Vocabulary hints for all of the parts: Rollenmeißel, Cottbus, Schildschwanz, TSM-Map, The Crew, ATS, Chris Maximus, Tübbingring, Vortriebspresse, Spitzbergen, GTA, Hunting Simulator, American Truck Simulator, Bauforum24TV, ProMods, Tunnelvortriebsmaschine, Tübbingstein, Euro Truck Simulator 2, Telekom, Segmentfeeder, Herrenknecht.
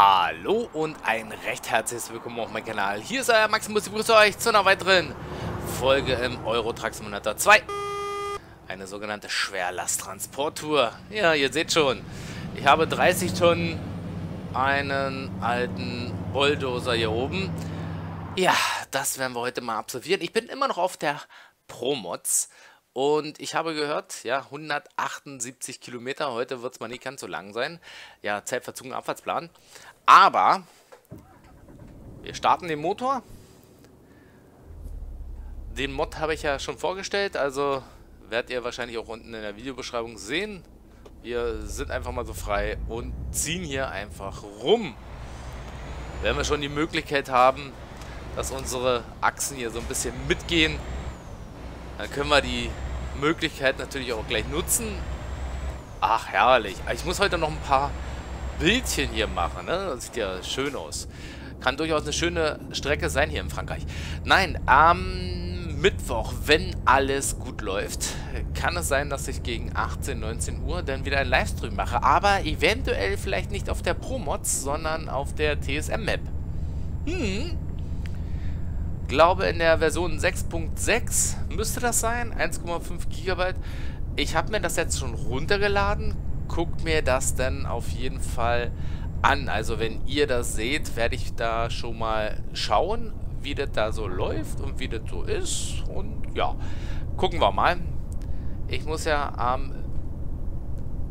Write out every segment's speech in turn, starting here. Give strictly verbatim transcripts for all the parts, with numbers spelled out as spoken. Hallo und ein recht herzliches Willkommen auf meinem Kanal. Hier ist euer Maximus, ich begrüße euch zu einer weiteren Folge im Euro Truck Simulator zwei. Eine sogenannte Schwerlasttransporttour. Ja, ihr seht schon, ich habe dreißig Tonnen, einen alten Bulldozer hier oben. Ja, das werden wir heute mal absolvieren. Ich bin immer noch auf der ProMods und ich habe gehört, ja, hundertachtundsiebzig Kilometer, heute wird es mal nicht ganz so lang sein. Ja, zeitverzogener Abfahrtsplan. Aber wir starten den Motor. Den Mod habe ich ja schon vorgestellt, also werdet ihr wahrscheinlich auch unten in der Videobeschreibung sehen. Wir sind einfach mal so frei und ziehen hier einfach rum. Wenn wir schon die Möglichkeit haben, dass unsere Achsen hier so ein bisschen mitgehen, dann können wir die Möglichkeit natürlich auch gleich nutzen. Ach, herrlich. Ich muss heute noch ein paar Bildchen hier machen, ne? Das sieht ja schön aus. Kann durchaus eine schöne Strecke sein hier in Frankreich. Nein, am Mittwoch, wenn alles gut läuft, kann es sein, dass ich gegen achtzehn, neunzehn Uhr dann wieder einen Livestream mache. Aber eventuell vielleicht nicht auf der ProMods, sondern auf der T S M-Map. Hm... Ich glaube, in der Version sechs Punkt sechs müsste das sein, eins Komma fünf Gigabyte. Ich habe mir das jetzt schon runtergeladen, guckt mir das dann auf jeden Fall an. Also wenn ihr das seht, werde ich da schon mal schauen, wie das da so läuft und wie das so ist. Und ja, gucken wir mal. Ich muss ja am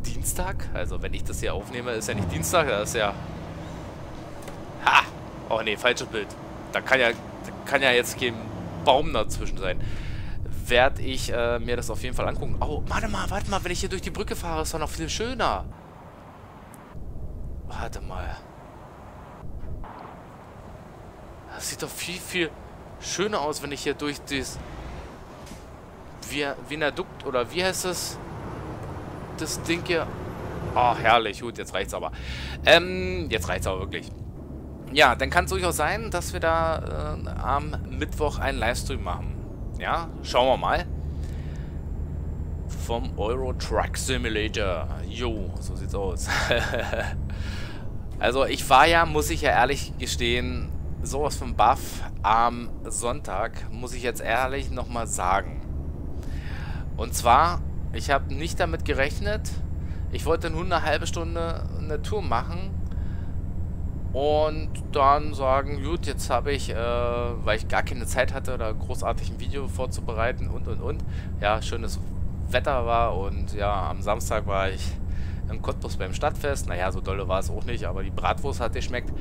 Dienstag, also wenn ich das hier aufnehme, ist ja nicht Dienstag, das ist ja... Ha! Oh ne, falsches Bild. Da kann ja... Kann ja jetzt kein Baum dazwischen sein. Werde ich äh, mir das auf jeden Fall angucken. Oh, warte mal, warte mal. Wenn ich hier durch die Brücke fahre, ist doch noch viel schöner. Warte mal. Das sieht doch viel, viel schöner aus, wenn ich hier durch dieses... Viadukt oder wie heißt das? Das Ding hier. Oh, herrlich. Gut, jetzt reicht's aber. Ähm, jetzt reicht's aber wirklich. Ja, dann kann es durchaus sein, dass wir da äh, am Mittwoch einen Livestream machen. Ja, schauen wir mal. Vom Euro Truck Simulator. Jo, so sieht's aus. Also ich war ja, muss ich ja ehrlich gestehen, sowas von baff am Sonntag, muss ich jetzt ehrlich nochmal sagen. Und zwar, ich habe nicht damit gerechnet. Ich wollte nur eine halbe Stunde eine Tour machen. Und dann sagen, gut, jetzt habe ich, äh, weil ich gar keine Zeit hatte, da großartig ein Video vorzubereiten und, und, und. Ja, schönes Wetter war und ja, am Samstag war ich in Cottbus beim Stadtfest. Naja, so dolle war es auch nicht, aber die Bratwurst hat geschmeckt.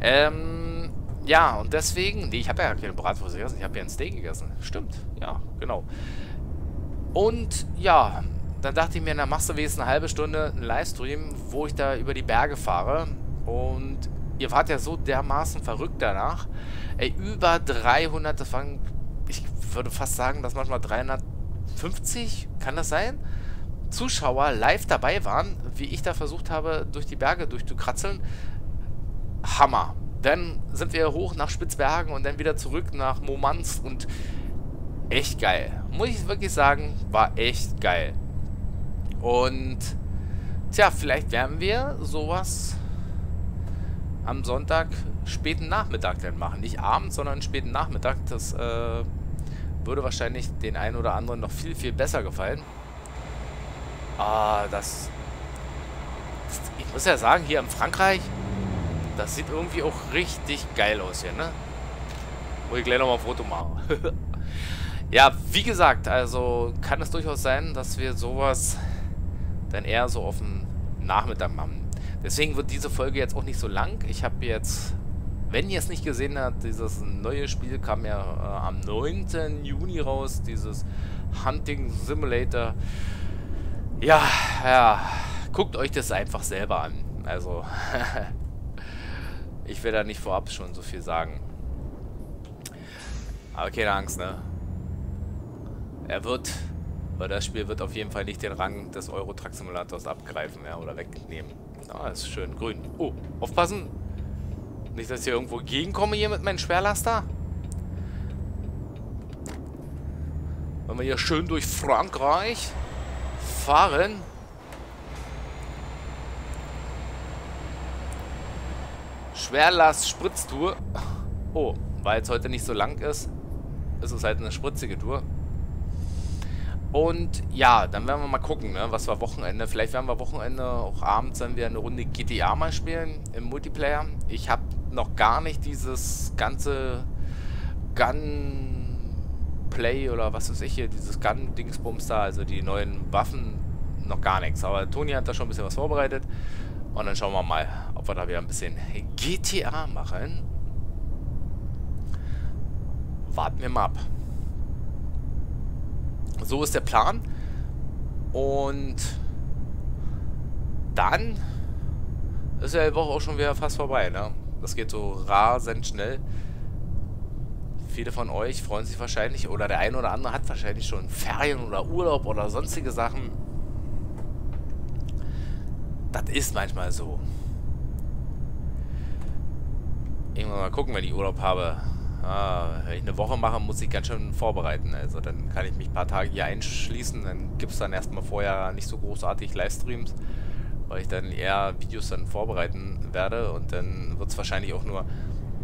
Ähm, ja, und deswegen, nee, ich habe ja keine Bratwurst gegessen, ich habe ja ein Steak gegessen. Stimmt, ja, genau. Und ja, dann dachte ich mir, na machst du wenigstens eine halbe Stunde einen Livestream, wo ich da über die Berge fahre und... Ihr wart ja so dermaßen verrückt danach. Ey, über dreihundert, das waren, ich würde fast sagen, dass manchmal dreihundertfünfzig, kann das sein? Zuschauer live dabei waren, wie ich da versucht habe, durch die Berge durchzukratzeln. Hammer. Dann sind wir hoch nach Spitzbergen und dann wieder zurück nach Momansk und echt geil. Muss ich wirklich sagen, war echt geil. Und tja, vielleicht werden wir sowas... am Sonntag späten Nachmittag dann machen. Nicht abends, sondern späten Nachmittag. Das äh, würde wahrscheinlich den einen oder anderen noch viel, viel besser gefallen. Ah, das, das... Ich muss ja sagen, hier in Frankreich, das sieht irgendwie auch richtig geil aus hier, ne? Wo ich gleich nochmal ein Foto mache. Ja, wie gesagt, also kann es durchaus sein, dass wir sowas dann eher so auf den Nachmittag machen. Deswegen wird diese Folge jetzt auch nicht so lang. Ich habe jetzt, wenn ihr es nicht gesehen habt, dieses neue Spiel kam ja äh, am neunten Juni raus, dieses Hunting Simulator. Ja, ja, guckt euch das einfach selber an. Also, ich will da nicht vorab schon so viel sagen. Aber keine Angst, ne? Er wird, weil das Spiel wird auf jeden Fall nicht den Rang des Euro Truck Simulators abgreifen, ja, oder wegnehmen. Ah, ist schön grün. Oh, aufpassen. Nicht, dass ich hier irgendwo gegenkomme hier mit meinem Schwerlaster. Wenn wir hier schön durch Frankreich fahren. Schwerlast-Spritztour. Oh, weil es heute nicht so lang ist, ist es halt eine spritzige Tour. Und ja, dann werden wir mal gucken, ne, was war Wochenende. Vielleicht werden wir Wochenende auch abends dann wieder eine Runde G T A mal spielen im Multiplayer. Ich habe noch gar nicht dieses ganze Gunplay oder was weiß ich hier, dieses Gun-Dingsbums da, also die neuen Waffen, noch gar nichts. Aber Toni hat da schon ein bisschen was vorbereitet. Und dann schauen wir mal, ob wir da wieder ein bisschen G T A machen. Warten wir mal ab. So ist der Plan. Und dann ist ja die Woche auch schon wieder fast vorbei, ne? Das geht so rasend schnell. Viele von euch freuen sich wahrscheinlich, oder der eine oder andere hat wahrscheinlich schon Ferien oder Urlaub oder sonstige Sachen. Das ist manchmal so. Irgendwann mal gucken, wenn ich Urlaub habe. Ah, wenn ich eine Woche mache, muss ich ganz schön vorbereiten. Also dann kann ich mich ein paar Tage hier einschließen. Dann gibt es dann erstmal vorher nicht so großartig Livestreams, weil ich dann eher Videos dann vorbereiten werde. Und dann wird es wahrscheinlich auch nur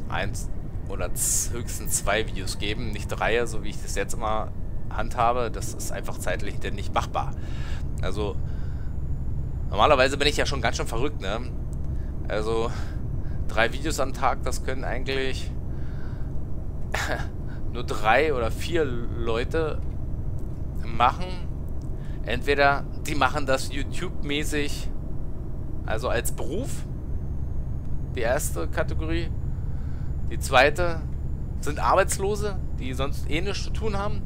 eins oder höchstens zwei Videos geben. Nicht drei, so wie ich das jetzt immer handhabe. Das ist einfach zeitlich denn nicht machbar. Also normalerweise bin ich ja schon ganz schön verrückt, ne? Also drei Videos am Tag, das können eigentlich nur drei oder vier Leute machen. Entweder die machen das YouTube-mäßig, also als Beruf, die erste Kategorie. Die zweite sind Arbeitslose, die sonst eh nichts zu tun haben.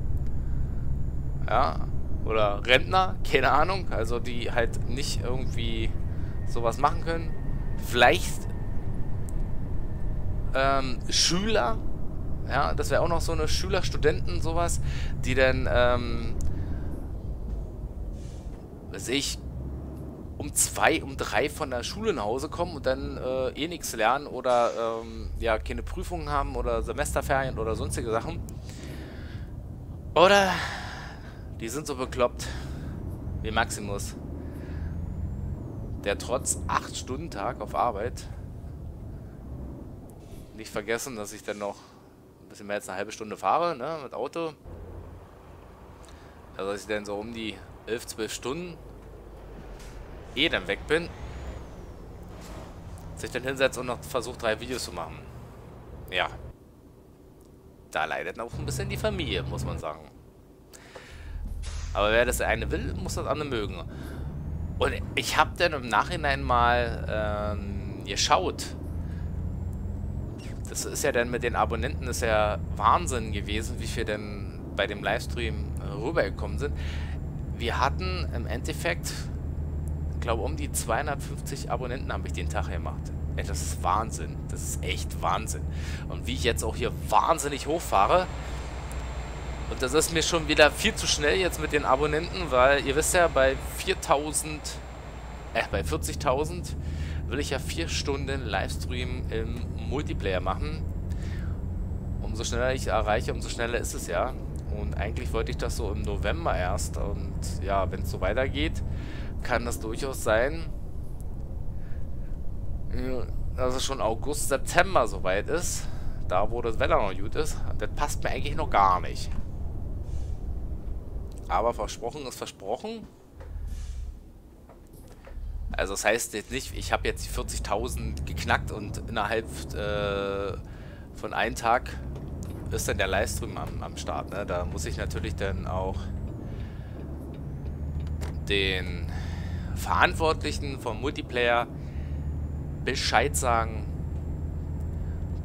Ja, oder Rentner, keine Ahnung, also die halt nicht irgendwie sowas machen können. Vielleicht ähm, Schüler, ja, das wäre auch noch so eine Schüler, Studenten, sowas, die dann, ähm, weiß ich, um zwei, um drei von der Schule nach Hause kommen und dann äh, eh nichts lernen oder ähm, ja, keine Prüfungen haben oder Semesterferien oder sonstige Sachen. Oder die sind so bekloppt wie Maximus, der trotz acht Stunden Tag auf Arbeit, nicht vergessen, dass ich dann noch ein bisschen mehr als eine halbe Stunde fahre, ne, mit Auto. Also dass ich dann so um die elf, zwölf Stunden eh dann weg bin, sich dann hinsetzt und noch versucht, drei Videos zu machen. Ja. Da leidet auch ein bisschen die Familie, muss man sagen. Aber wer das eine will, muss das andere mögen. Und ich habe dann im Nachhinein mal ähm, geschaut. Das ist ja dann mit den Abonnenten, ist ja Wahnsinn gewesen, wie viel denn bei dem Livestream rübergekommen sind. Wir hatten im Endeffekt, ich glaube, um die zweihundertfünfzig Abonnenten habe ich den Tag gemacht. Ey, das ist Wahnsinn. Das ist echt Wahnsinn. Und wie ich jetzt auch hier wahnsinnig hochfahre. Und das ist mir schon wieder viel zu schnell jetzt mit den Abonnenten, weil ihr wisst ja, bei viertausend, äh, bei vierzigtausend will ich ja vier Stunden Livestream im Multiplayer machen. Umso schneller ich erreiche, umso schneller ist es ja. Und eigentlich wollte ich das so im November erst. Und ja, wenn es so weitergeht, kann das durchaus sein, dass es schon August, September soweit ist. Da, wo das Wetter noch gut ist. Das passt mir eigentlich noch gar nicht. Aber versprochen ist versprochen. Also das heißt jetzt nicht, ich habe jetzt die vierzigtausend geknackt und innerhalb äh, von einem Tag ist dann der Livestream am, am Start. Ne? Da muss ich natürlich dann auch den Verantwortlichen vom Multiplayer Bescheid sagen,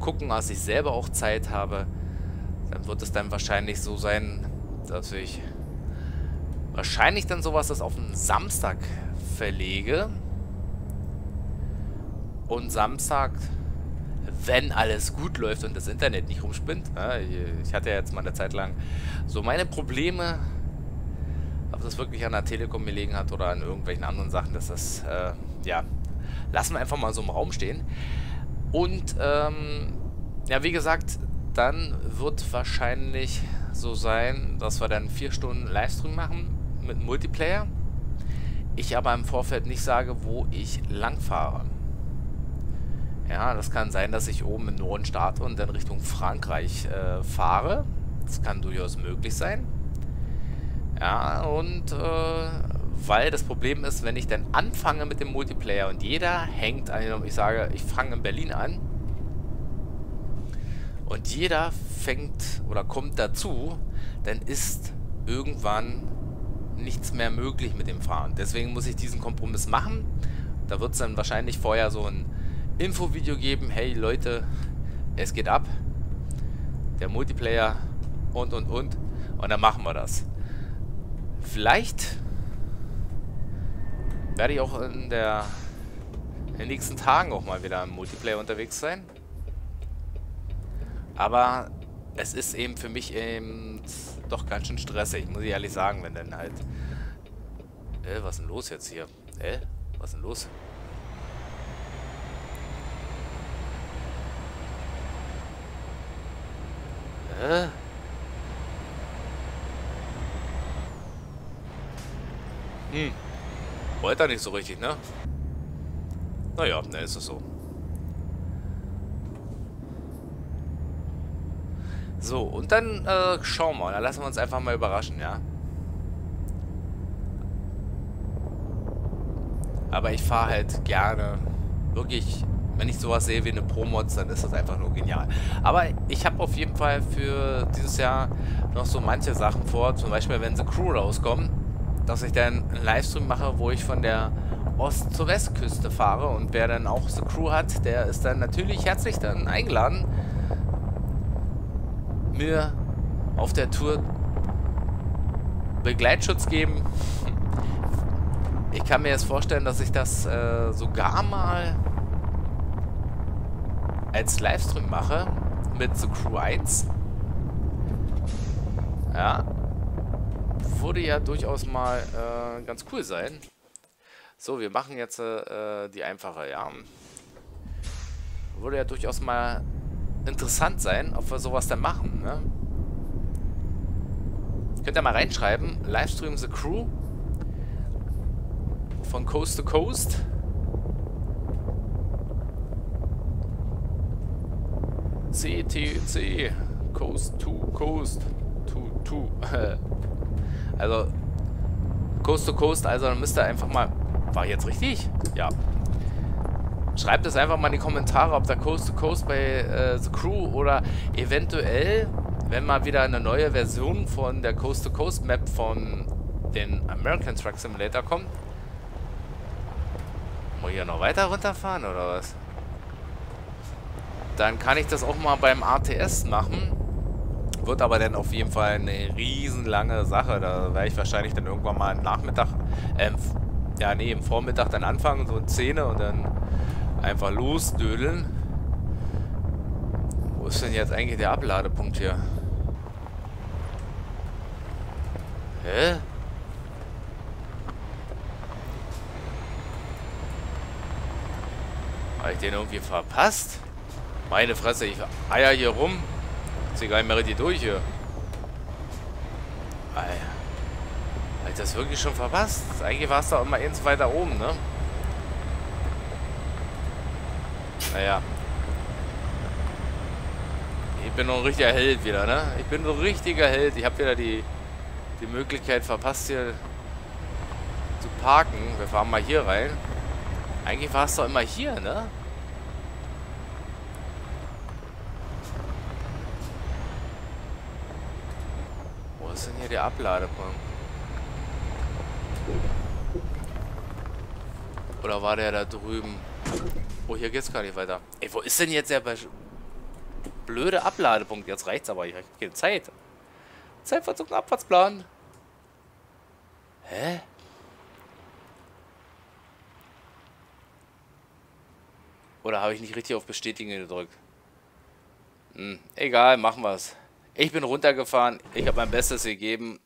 gucken, als ich selber auch Zeit habe. Dann wird es dann wahrscheinlich so sein, dass ich wahrscheinlich dann sowas das auf einen Samstag verlege. Und Samstag, wenn alles gut läuft und das Internet nicht rumspinnt. Ich hatte ja jetzt mal eine Zeit lang so meine Probleme, ob das wirklich an der Telekom gelegen hat oder an irgendwelchen anderen Sachen, dass das, äh, ja, lassen wir einfach mal so im Raum stehen. Und, ähm, ja, wie gesagt, dann wird wahrscheinlich so sein, dass wir dann vier Stunden Livestream machen mit Multiplayer. Ich aber im Vorfeld nicht sage, wo ich lang fahre. Ja, das kann sein, dass ich oben im Norden starte und dann Richtung Frankreich äh, fahre. Das kann durchaus möglich sein. Ja, und äh, weil das Problem ist, wenn ich dann anfange mit dem Multiplayer und jeder hängt an, ich sage, ich fange in Berlin an und jeder fängt oder kommt dazu, dann ist irgendwann nichts mehr möglich mit dem Fahren. Deswegen muss ich diesen Kompromiss machen. Da wird es dann wahrscheinlich vorher so ein Infovideo geben, hey Leute, es geht ab, der Multiplayer und und und und dann machen wir das. Vielleicht werde ich auch in, der, in den nächsten Tagen auch mal wieder im Multiplayer unterwegs sein. Aber es ist eben für mich eben doch ganz schön stressig, muss ich ehrlich sagen, wenn dann halt... Äh, was ist denn los jetzt hier? Äh, was ist denn los? Äh... Hm. Wollte er nicht so richtig, ne? Naja, ne, ist es so. So, und dann äh, schauen wir. Dann lassen wir uns einfach mal überraschen, ja? Aber ich fahre halt gerne. Wirklich, wenn ich sowas sehe wie eine ProMods, dann ist das einfach nur genial. Aber ich habe auf jeden Fall für dieses Jahr noch so manche Sachen vor. Zum Beispiel, wenn The Crew rauskommen, dass ich dann einen Livestream mache, wo ich von der Ost- zur Westküste fahre, und wer dann auch The Crew hat, der ist dann natürlich herzlich dann eingeladen, mir auf der Tour Begleitschutz geben. Ich kann mir jetzt vorstellen, dass ich das äh, sogar mal als Livestream mache mit The Crew eins. Ja, würde ja durchaus mal äh, ganz cool sein. So, wir machen jetzt äh, die einfache, ja. Würde ja durchaus mal interessant sein, ob wir sowas dann machen, ne? Könnt ihr mal reinschreiben, Livestream The Crew von Coast to Coast. C T C Coast to Coast to to Also, Coast to Coast, also dann müsst ihr einfach mal... War ich jetzt richtig? Ja. Schreibt es einfach mal in die Kommentare, ob da Coast to Coast bei äh, The Crew oder eventuell, wenn mal wieder eine neue Version von der Coast to Coast Map von den American Truck Simulator kommt. Muss ich ja noch weiter runterfahren oder was? Dann kann ich das auch mal beim A T S machen. Wird aber dann auf jeden Fall eine riesenlange Sache. Da werde ich wahrscheinlich dann irgendwann mal am Nachmittag, ähm, ja nee, im Vormittag dann anfangen, so eine Szene und dann einfach losdödeln. Wo ist denn jetzt eigentlich der Abladepunkt hier? Hä? Habe ich den irgendwie verpasst? Meine Fresse, ich eier hier rum. Ist egal, ich mache die durch hier. Alter. Habe ich das wirklich schon verpasst? Eigentlich war es da immer eins weiter oben, ne? Naja. Ich bin noch ein richtiger Held wieder, ne? Ich bin so ein richtiger Held. Ich habe wieder die, die Möglichkeit verpasst, hier zu parken. Wir fahren mal hier rein. Eigentlich war es doch immer hier, ne? Was ist denn hier der Abladepunkt? Oder war der da drüben? Oh, hier geht's gar nicht weiter. Ey, wo ist denn jetzt der blöde Abladepunkt? Jetzt reicht's aber, ich habe keine Zeit. Zeitverzug und Abfahrtsplan. Hä? Oder habe ich nicht richtig auf Bestätigen gedrückt? Hm, egal, machen wir's. Ich bin runtergefahren, ich habe mein Bestes gegeben.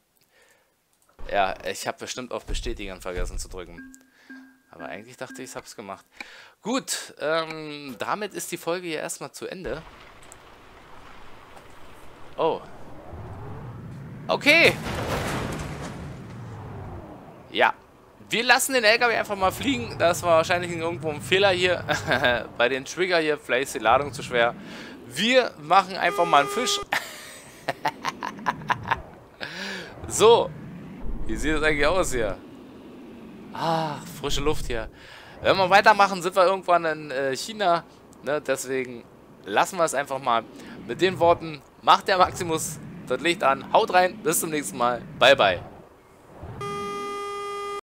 Ja, ich habe bestimmt auf Bestätigen vergessen zu drücken. Aber eigentlich dachte ich, ich habe es gemacht. Gut, ähm, damit ist die Folge hier erstmal zu Ende. Oh. Okay. Ja, Wir lassen den L K W einfach mal fliegen. Das war wahrscheinlich irgendwo ein Fehler hier. Bei den Trigger hier. Vielleicht ist die Ladung zu schwer. Wir machen einfach mal einen Fisch. So. Wie sieht das eigentlich aus hier? Ah, frische Luft hier. Wenn wir weitermachen, sind wir irgendwann in äh, China. Ne? Deswegen lassen wir es einfach mal. Mit den Worten, macht der Maximus das Licht an. Haut rein. Bis zum nächsten Mal. Bye, bye.